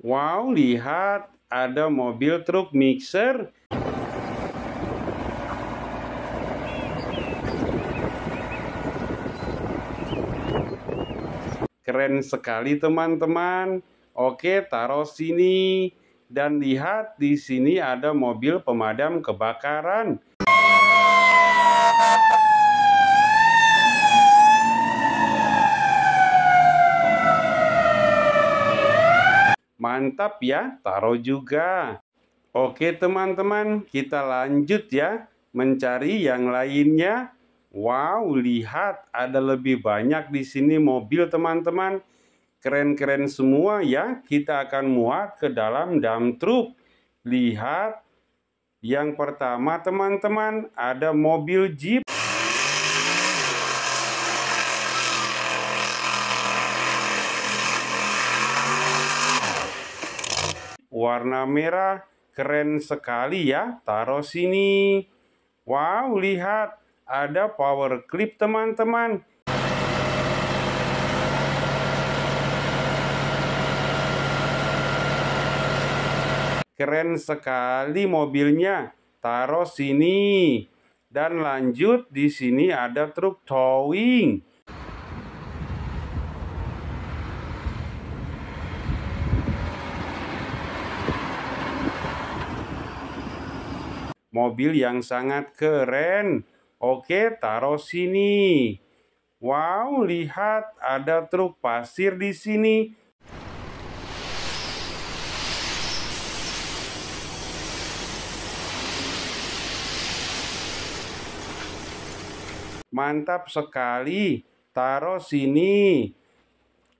Wow, lihat ada mobil truk mixer. Keren sekali teman-teman. Oke, taruh sini. Dan lihat di sini ada mobil pemadam kebakaran. Mantap ya, taruh juga. Oke teman-teman, kita lanjut ya mencari yang lainnya. Wow, lihat ada lebih banyak di sini mobil teman-teman. Keren-keren semua ya. Kita akan muat ke dalam dump truck. Lihat yang pertama teman-teman, ada mobil Jeep. Warna merah, keren sekali ya. Taruh sini. Wow, lihat ada power clip teman-teman. Keren sekali mobilnya. Taruh sini. Dan lanjut di sini ada truk towing. Mobil yang sangat keren. Oke, taruh sini. Wow, lihat ada truk pasir di sini. Mantap sekali. Taruh sini.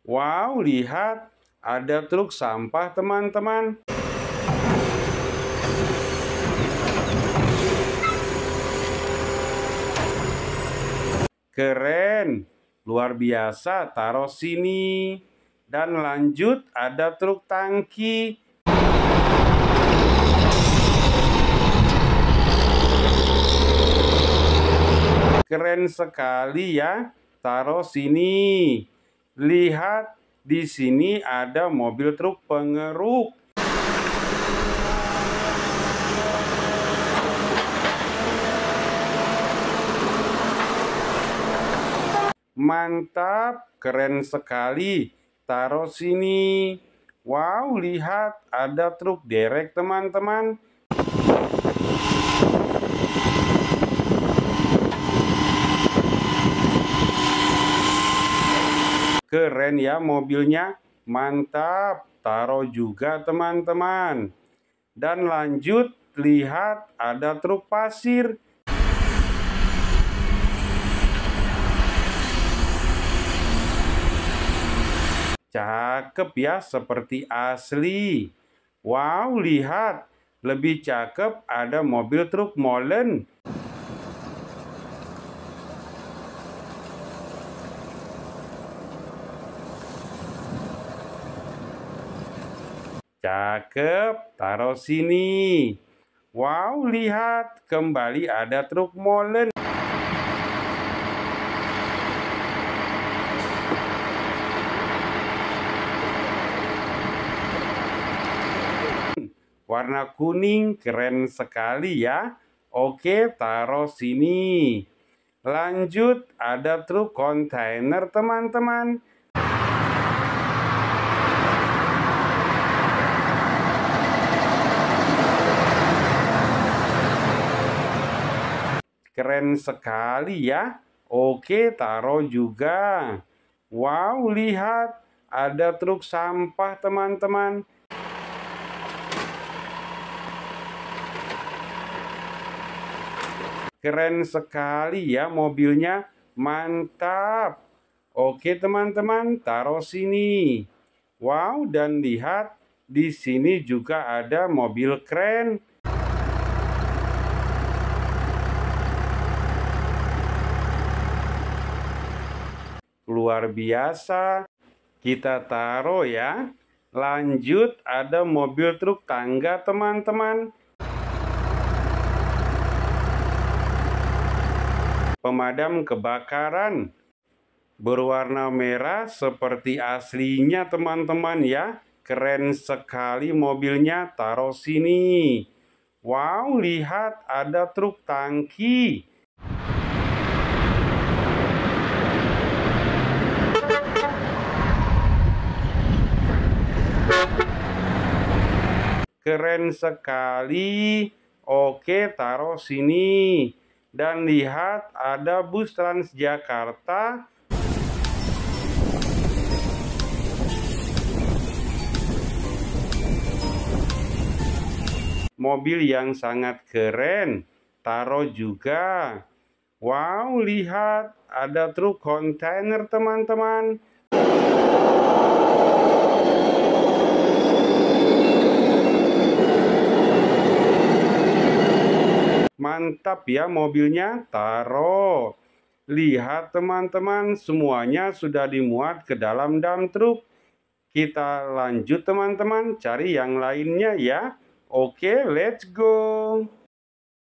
Wow, lihat ada truk sampah, teman-teman. Keren, luar biasa, taruh sini. Dan lanjut ada truk tangki. Keren sekali ya, taruh sini. Lihat di sini ada mobil truk pengeruk. Mantap, keren sekali. Taruh sini. Wow, lihat ada truk derek teman-teman. Keren ya mobilnya. Mantap, taruh juga teman-teman. Dan lanjut, lihat ada truk pasir. Cakep ya, seperti asli. Wow, lihat. Lebih cakep ada mobil truk molen. Cakep, taruh sini. Wow, lihat. Kembali ada truk molen. Warna kuning, keren sekali ya. Oke, taruh sini. Lanjut, ada truk kontainer teman-teman. Keren sekali ya. Oke, taruh juga. Wow, lihat. Ada truk sampah teman-teman. Keren sekali ya mobilnya, mantap. Oke teman-teman, taruh sini. Wow, dan lihat di sini juga ada mobil kren. Luar biasa. Kita taruh ya. Lanjut ada mobil truk tangga teman-teman. Pemadam kebakaran berwarna merah seperti aslinya teman-teman ya. Keren sekali mobilnya, taruh sini. Wow, lihat ada truk tangki. Keren sekali. Oke, taruh sini. Dan lihat ada bus Transjakarta. Mobil yang sangat keren, taruh juga. Wow, lihat ada truk kontainer, teman-teman. Mantap ya mobilnya, taruh. Lihat teman-teman, semuanya sudah dimuat ke dalam dam truk. Kita lanjut teman-teman, cari yang lainnya ya. Oke, let's go.